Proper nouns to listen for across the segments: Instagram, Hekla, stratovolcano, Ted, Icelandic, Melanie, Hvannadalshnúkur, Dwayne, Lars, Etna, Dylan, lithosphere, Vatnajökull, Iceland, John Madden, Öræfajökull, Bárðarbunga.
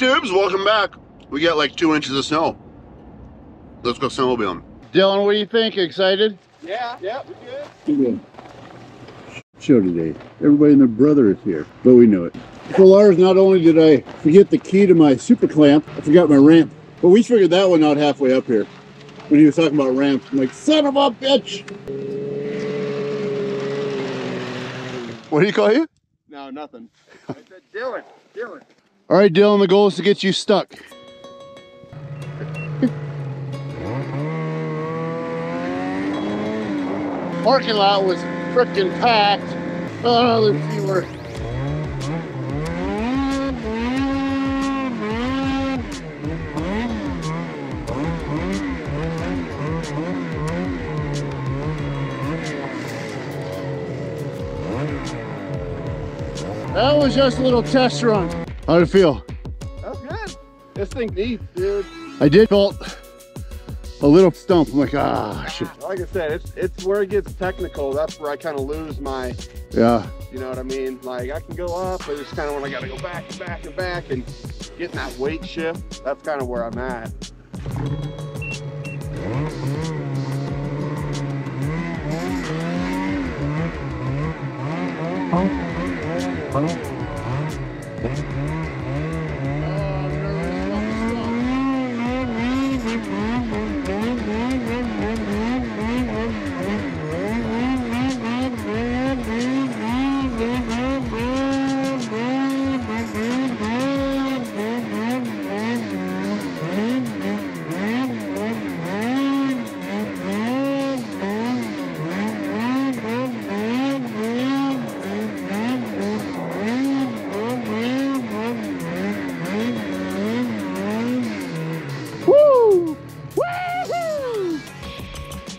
Tubes, welcome back. We got like 2 inches of snow. Let's go snowmobiling. Dylan, what do you think? Excited? Yeah, we're good. Show today. Everybody and their brother is here, but we know it. So Lars, not only did I forget the key to my super clamp, I forgot my ramp. But we figured that one out halfway up here when he was talking about ramps. I'm like, son of a bitch! What do you call you? No, nothing. I said, Dylan. All right, Dylan, the goal is to get you stuck. Parking lot was frickin' packed. Oh, let's see where. That was just a little test run. How did it feel? That was good. This thing's deep, dude. I did felt a little stump. I'm like, ah, shit. Like I said, it's where it gets technical. That's where I kind of lose my, yeah. You know what I mean? Like I can go up, but it's kind of when I got to go back and back and back and getting that weight shift. That's kind of where I'm at.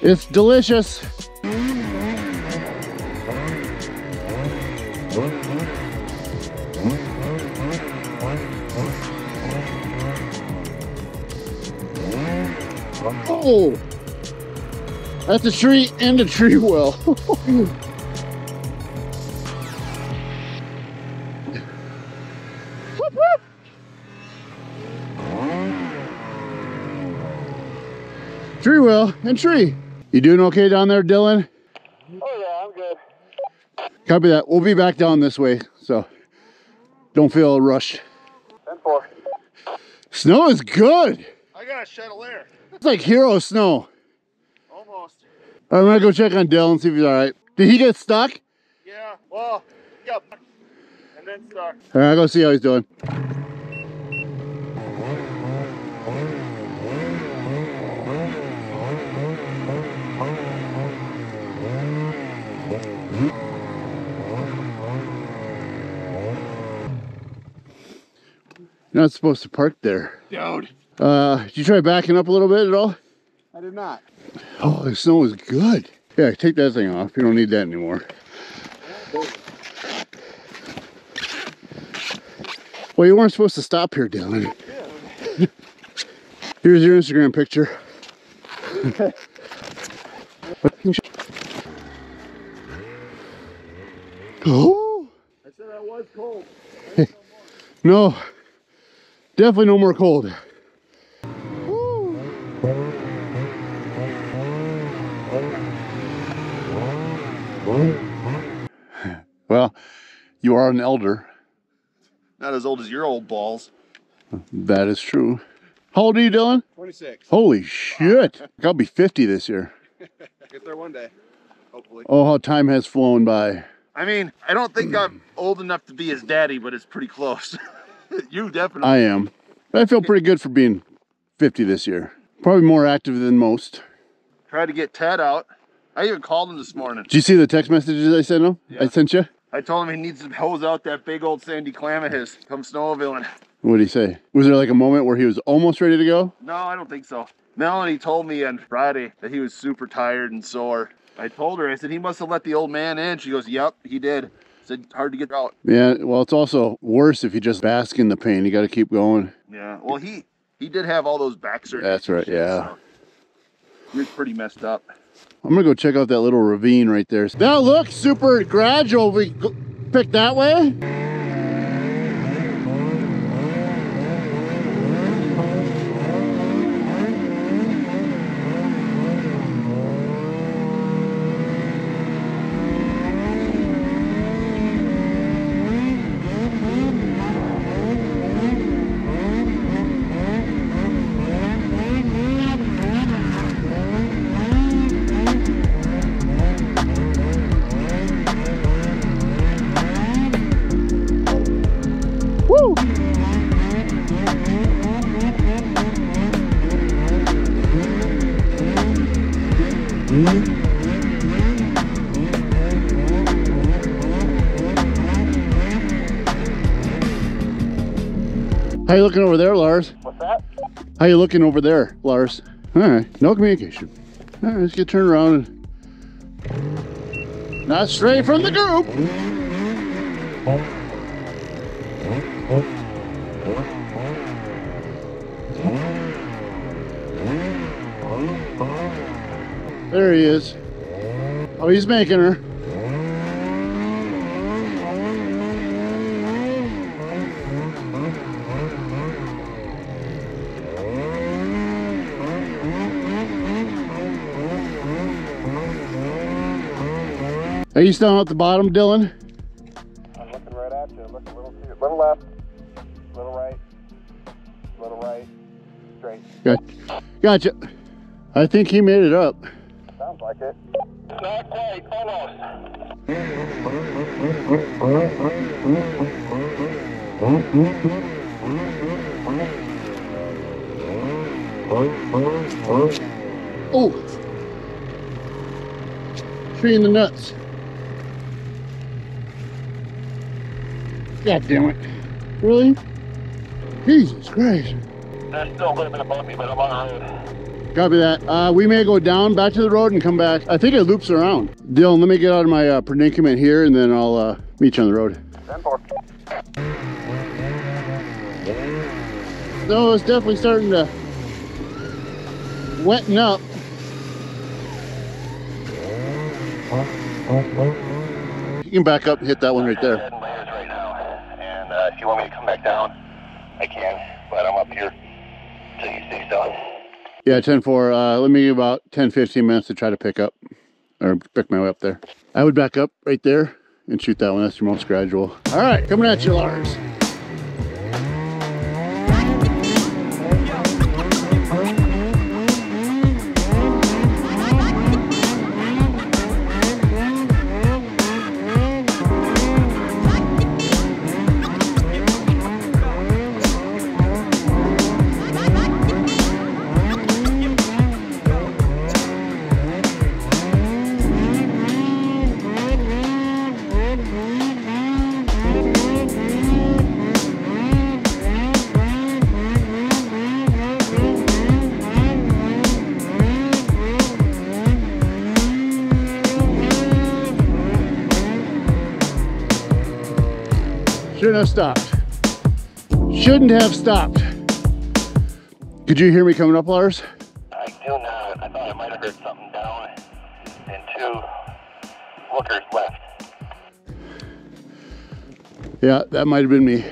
It's delicious. Oh, that's a tree and a tree well. Tree well and tree. You doing okay down there, Dylan? Oh yeah, I'm good. Copy that. We'll be back down this way, so don't feel rushed. 10-4. Snow is good. I got a chandelier. It's like hero snow. Almost. All right, I'm gonna go check on Dylan, see if he's all right. Did he get stuck? Yeah. Well, he got stuck and then stuck. All right, I'll go see how he's doing. You're not supposed to park there. Dude. Did you try backing up a little bit at all? I did not. Oh, the snow is good. Yeah, take that thing off. You don't need that anymore. Well, you weren't supposed to stop here, Dylan. Yeah. Here's your Instagram picture. Oh! I said I was cold. Hey. No. Definitely no more cold. Woo. Well, you are an elder. Not as old as your old balls. That is true. How old are you, Dylan? 26. Holy shit. I'll be 50 this year. Get there one day, hopefully. Oh, how time has flown by. I mean, I don't think I'm old enough to be his daddy, but it's pretty close. You definitely. I am. I feel pretty good for being 50 this year. Probably more active than most. Tried to get Ted out. I even called him this morning. Did you see the text messages I sent him? Yeah. I sent you? I told him he needs to hose out that big old sandy clam of his. Come snowmobiling. What did he say? Was there like a moment where he was almost ready to go? No, I don't think so. Melanie told me on Friday that he was super tired and sore. I told her, I said, he must have let the old man in. She goes, yep, he did. Hard to get out. Yeah, well, it's also worse if you just bask in the pain. You got to keep going. Yeah, well, he did have all those back surgeries. That's right, yeah. So he was pretty messed up. I'm going to go check out that little ravine right there. That looks super gradual. We picked that way. How you looking over there, Lars? What's that? How you looking over there, Lars? All right, no communication. All right, let's get turned around. Not straight from the group. There he is. Oh, he's making her. Are you still at the bottom, Dylan? I'm looking right at you. I'm looking a little to your little left, little right, straight. Gotcha. I think he made it up. Sounds like it. Not quite. Almost. Oh! Tree in the nuts. God damn it. Really? Jesus Christ. That's still a little bit above me, but I'm on the road. Copy that. We may go down, back to the road, and come back. I think it loops around. Dylan, let me get out of my predicament here, and then I'll meet you on the road. No, it's definitely starting to wetten up. You can back up and hit that one right there. If you want me to come back down, I can, but I'm up here till you say so. Yeah, 10-4. Let me give about 10-15 minutes to try to pick up, or pick my way up there. I would back up right there and shoot that one. That's your most gradual. All right, coming at you, Lars. Shouldn't have stopped. Shouldn't have stopped. Could you hear me coming up, Lars? I do not. I thought I might have heard something down and two lookers left. Yeah, that might have been me. You can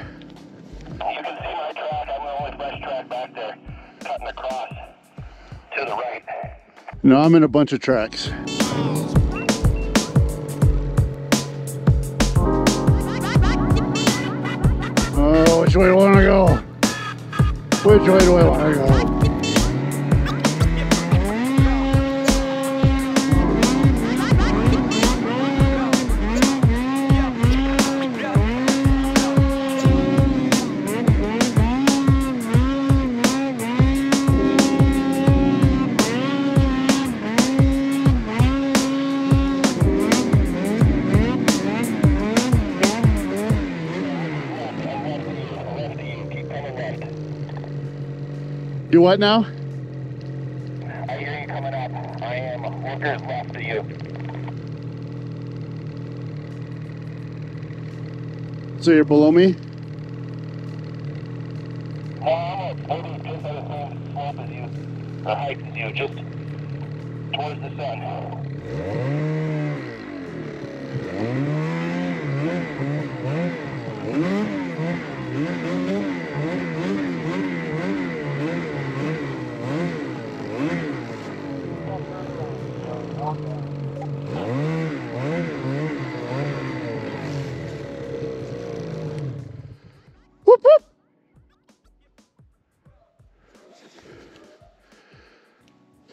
see my track. I'm the only fresh track back there, cutting across to the right. No, I'm in a bunch of tracks. Oh, which way do I want to go? Which way do I want to go? Do what now? I hear you coming up. I am lookers left of you. So you're below me? No, I'm over just at the same slope as you, the height as you, just towards the sun.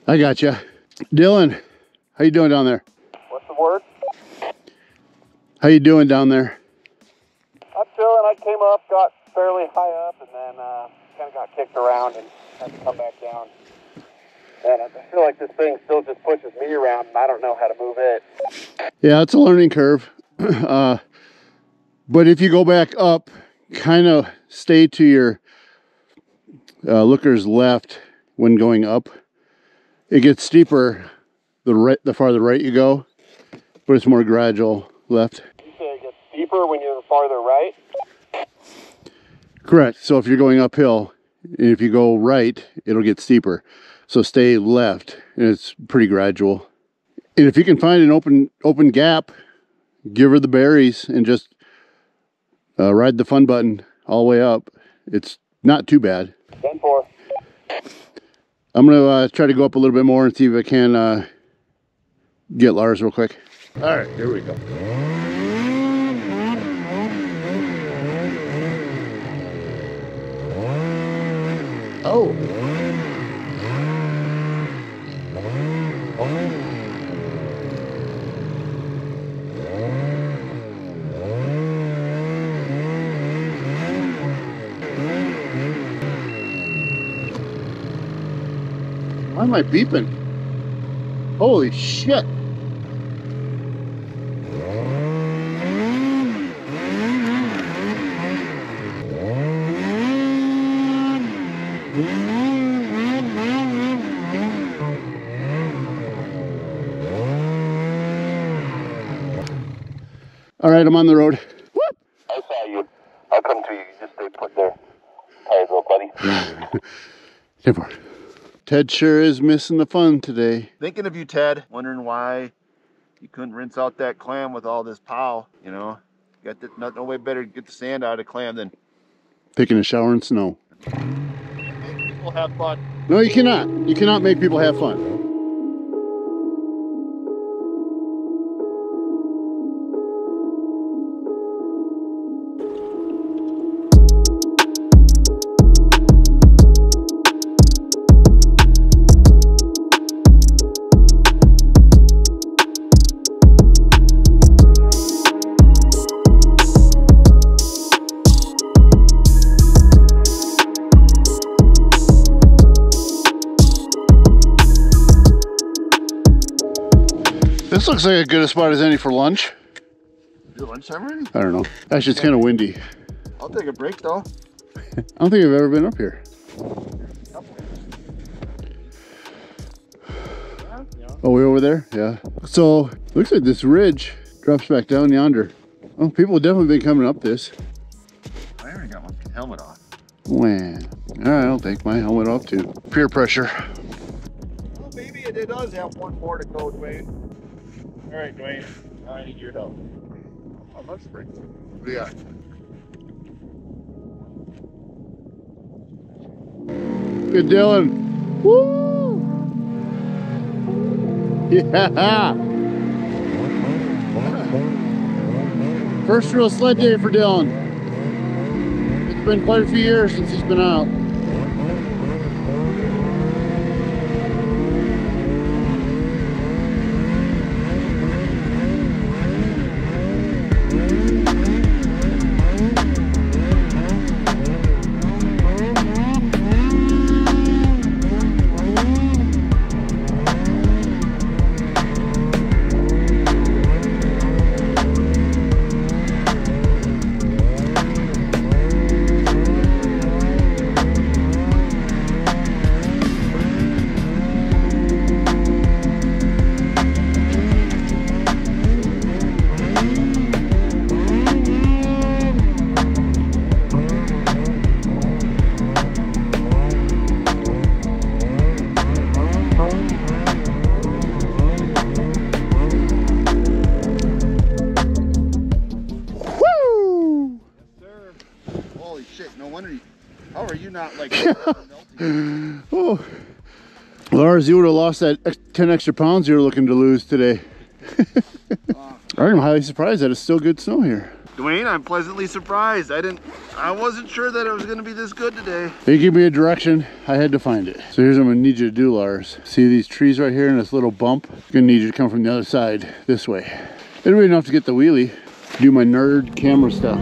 I got you, Dylan. How you doing down there? What's the word? How you doing down there? I'm chilling. I came up, got fairly high up, and then kind of got kicked around and had to come back down. And I feel like this thing still just pushes me around, and I don't know how to move it. Yeah, it's a learning curve. But if you go back up, kind of stay to your lookers left when going up. It gets steeper the farther right you go, but it's more gradual left. You say it gets steeper when you're farther right? Correct. So if you're going uphill, and if you go right, it'll get steeper. So stay left, and it's pretty gradual. And if you can find an open gap, give her the berries and just ride the fun button all the way up. It's not too bad. 10-4. I'm going to try to go up a little bit more and see if I can get Lars real quick. All right, here we go. Oh. Why am I beeping? Holy shit. All right, I'm on the road. Whoop. I saw you. I'll come to you. Just stay put there. Tired little buddy. 10-4. Ted sure is missing the fun today. Thinking of you, Ted. Wondering why you couldn't rinse out that clam with all this pow. You know, got the, no way better to get the sand out of clam than taking a shower in snow. Make people have fun. No, you cannot. You cannot make people have fun. This looks like as good a spot as any for lunch. Is it lunchtime already? I don't know. Actually, it's kind of windy. I'll take a break though. I don't think I've ever been up here. Oh, way over there? Yeah. So, looks like this ridge drops back down yonder. Oh, people have definitely been coming up this. I already got my helmet off. Man. All right, I'll take my helmet off too. Peer pressure. Well, maybe it does have one more to go, Dwayne. All right, Dwayne, I need your help. How much spring? What do you got? Good, Dylan. Woo! Yeah! First real sled day for Dylan. It's been quite a few years since he's been out. Oh, Lars, you would have lost that 10 extra pounds you were looking to lose today. I'm highly surprised that it's still good snow here. Dwayne, I'm pleasantly surprised. I wasn't sure that it was going to be this good today. They gave me a direction. I had to find it. So here's what I'm going to need you to do, Lars. See these trees right here and this little bump? I'm going to need you to come from the other side this way. It'll be enough to get the wheelie. Do my nerd camera stuff.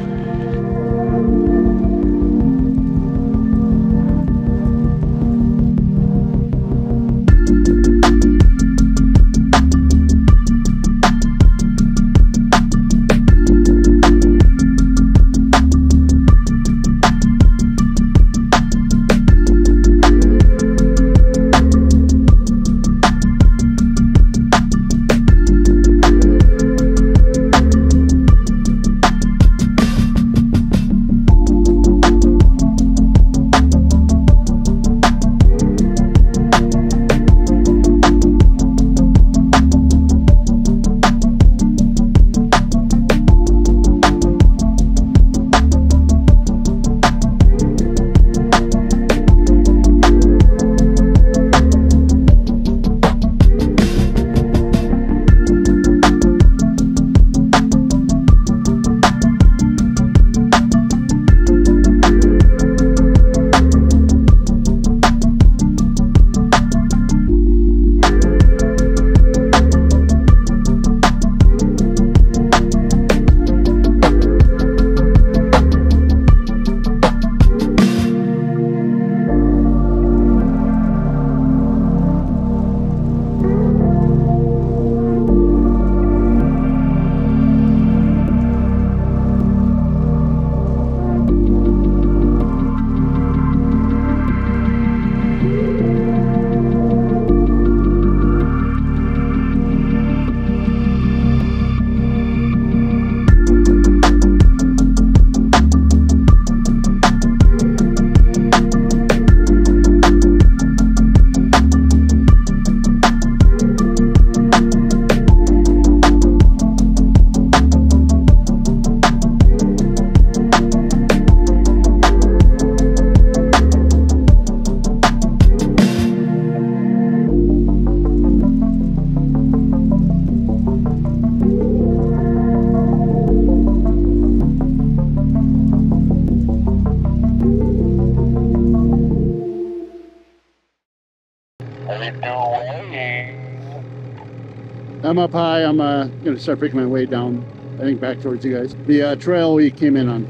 I'm up high. I'm gonna start picking my way down, I think, back towards you guys. The trail we came in on.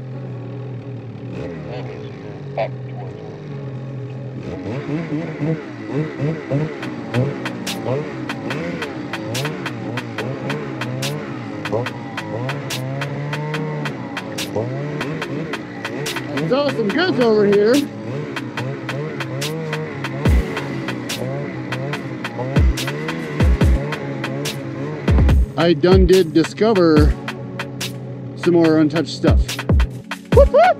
Saw some goods over here. I done did discover some more untouched stuff. Whoop, whoop.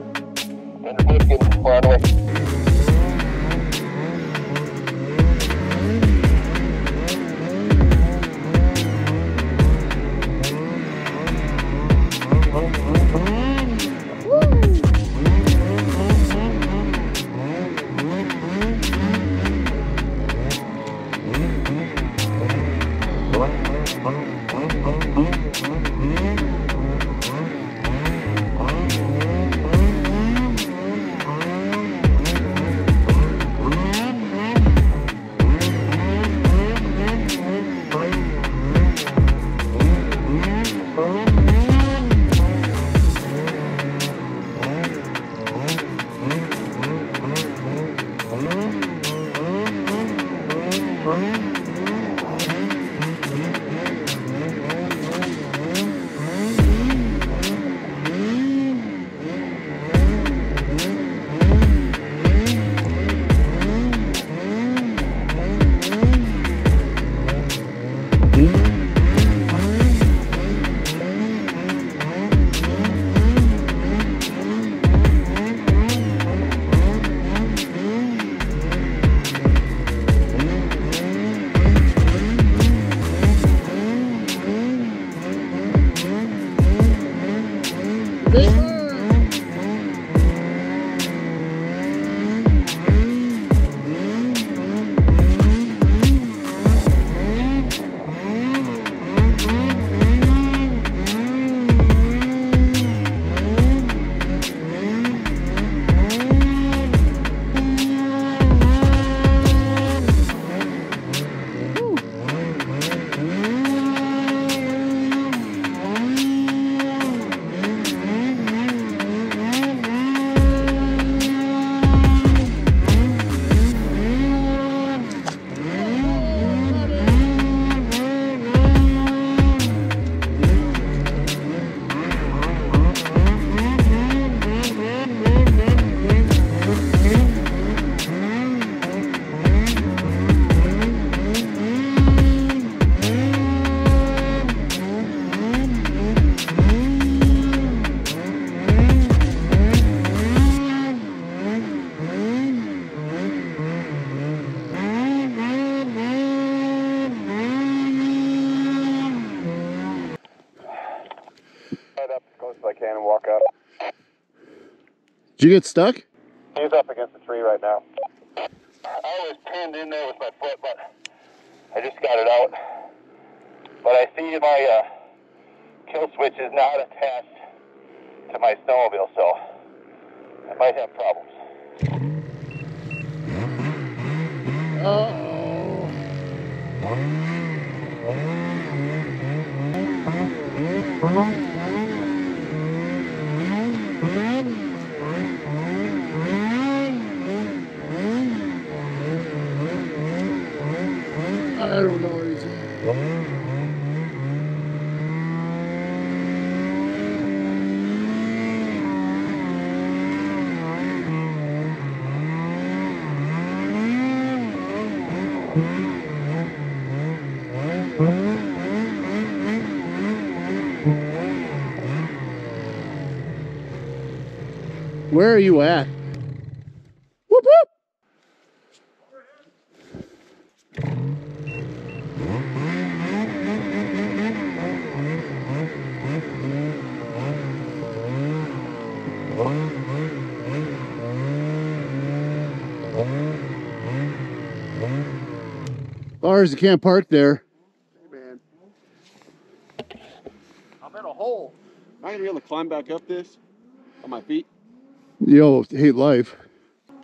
Did you get stuck? He's up against the tree right now. I was pinned in there with my foot, but I just got it out. But I see my kill switch is not attached to my snowmobile, so I might have problems. Uh-oh. I don't know what he's doing. Where are you at? Lars, you can't park there. Hey, man. I'm in a hole. Am I going to be able to climb back up this on my feet? Yo, hate life.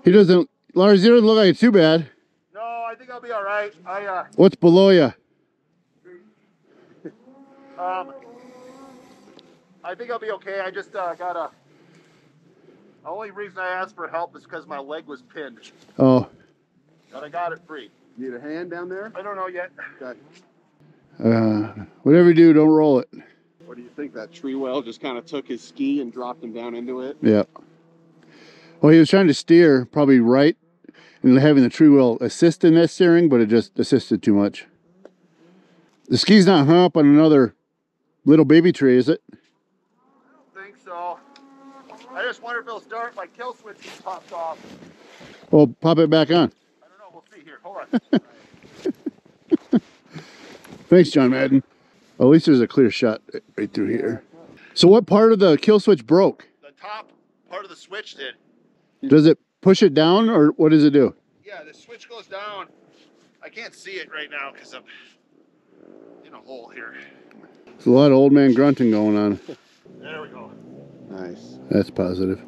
He doesn't, Lars, you don't look like it too bad. No, I think I'll be all right. What's below you? I think I'll be okay. I just got a... The only reason I asked for help is because my leg was pinned. Oh. But I got it free. Need a hand down there? I don't know yet. Okay. Whatever you do, don't roll it. What do you think? That tree well just kind of took his ski and dropped him down into it? Yeah. Well, he was trying to steer probably right and having the tree well assist in that steering, but it just assisted too much. The ski's not hung up on another little baby tree, is it? I don't think so. I just wonder if it'll start. My kill switch just popped off. Well, pop it back on. I don't know. We'll see here. Hold on. Thanks, John Madden. Well, at least there's a clear shot right through here. So what part of the kill switch broke? The top part of the switch did. Does it push it down, or what does it do? Yeah, the switch goes down. I can't see it right now because I'm in a hole here. There's a lot of old man grunting going on. There we go. Nice. That's positive.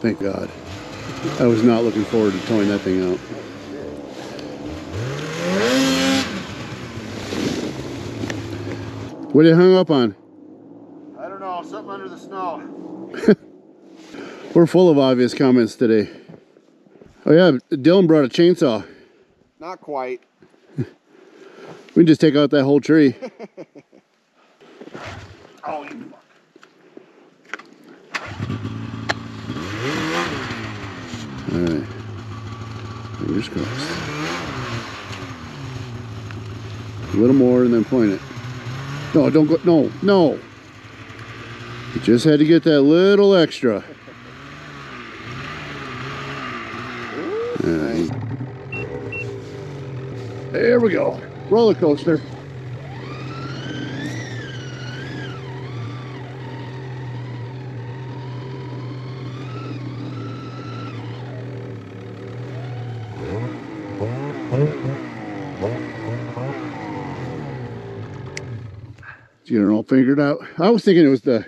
Thank God. I was not looking forward to towing that thing out. What did it hung up on? I don't know, something under the snow. We're full of obvious comments today. Oh yeah, Dylan brought a chainsaw. Not quite. We can just take out that whole tree. Oh, you fuck. All right. Fingers crossed. A little more and then point it. No, don't go, no, no. You just had to get that little extra. Right. There we go. Roller coaster. Get it all figured out. I was thinking it was the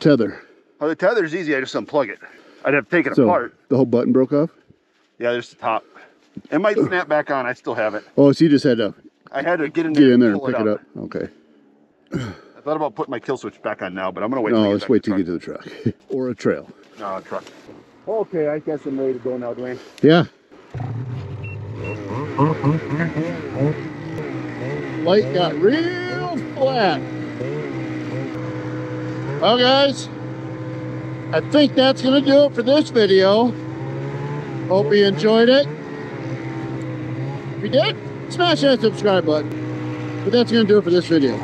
tether. Oh, the tether's easy. I just unplug it. I'd have to take it apart. The whole button broke off? Yeah, there's the top. It might snap back on. I still have it. Oh, so you just had to... I had to get in there and pick it up. Okay. I thought about putting my kill switch back on now, but I'm going to wait. No, let's wait till you get to the truck. Or a trail. No, a truck. Okay, I guess I'm ready to go now, Dwayne. Yeah. Light got real flat. Well, guys, I think that's gonna do it for this video. Hope you enjoyed it. If you did, smash that subscribe button. But that's gonna do it for this video.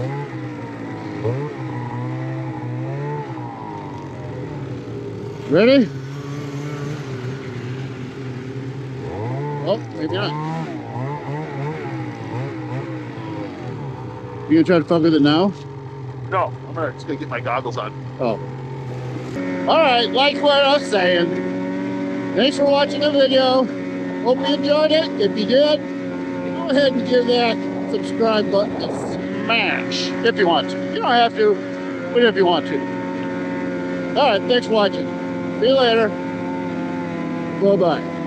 Ready? Oh, maybe not. You gonna try to fuck with it now? No, I'm gonna just get my goggles on. Oh. Alright, like what I was saying. Thanks for watching the video. Hope you enjoyed it. If you did, go ahead and give that subscribe button a smash if you want to. You don't have to, but if you want to. Alright, thanks for watching. See you later. Bye-bye.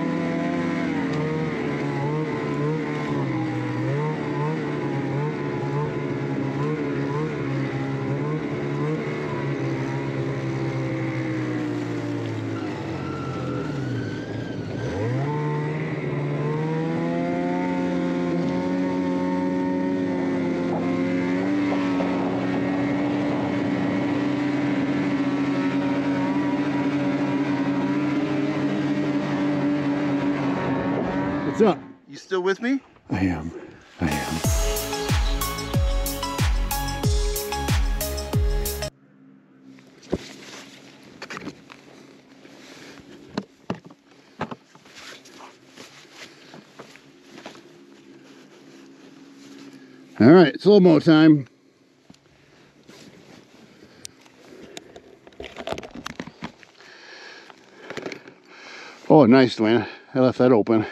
You still with me? I am. I am. All right, slow-mo time. Oh, nice, Dwayne. I left that open.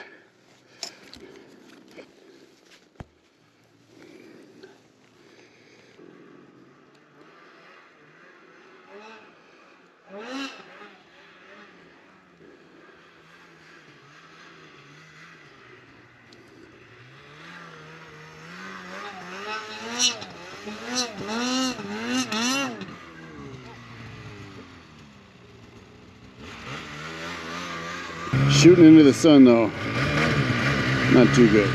Shooting into the sun though, not too good.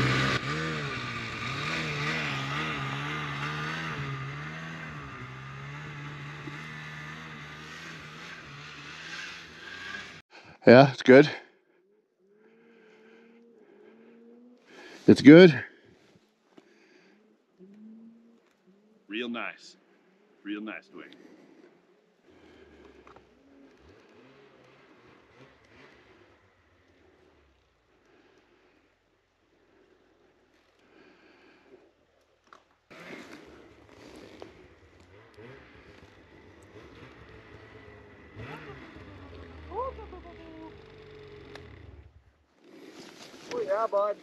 Yeah, it's good. It's good. Real nice, Dwayne. Oh yeah, bud.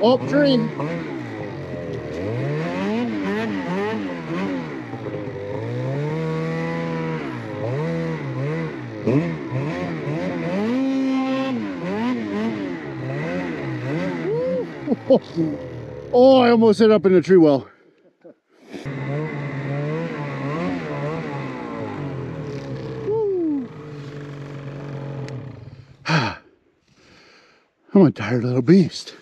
Oak tree. Oh, I almost hit up in the tree well. I'm a tired little beast.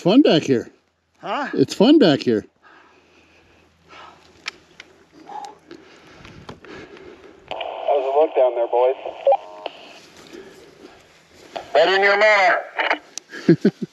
It's fun back here. Huh? It's fun back here. How's it look down there, boys? Right in your mirror.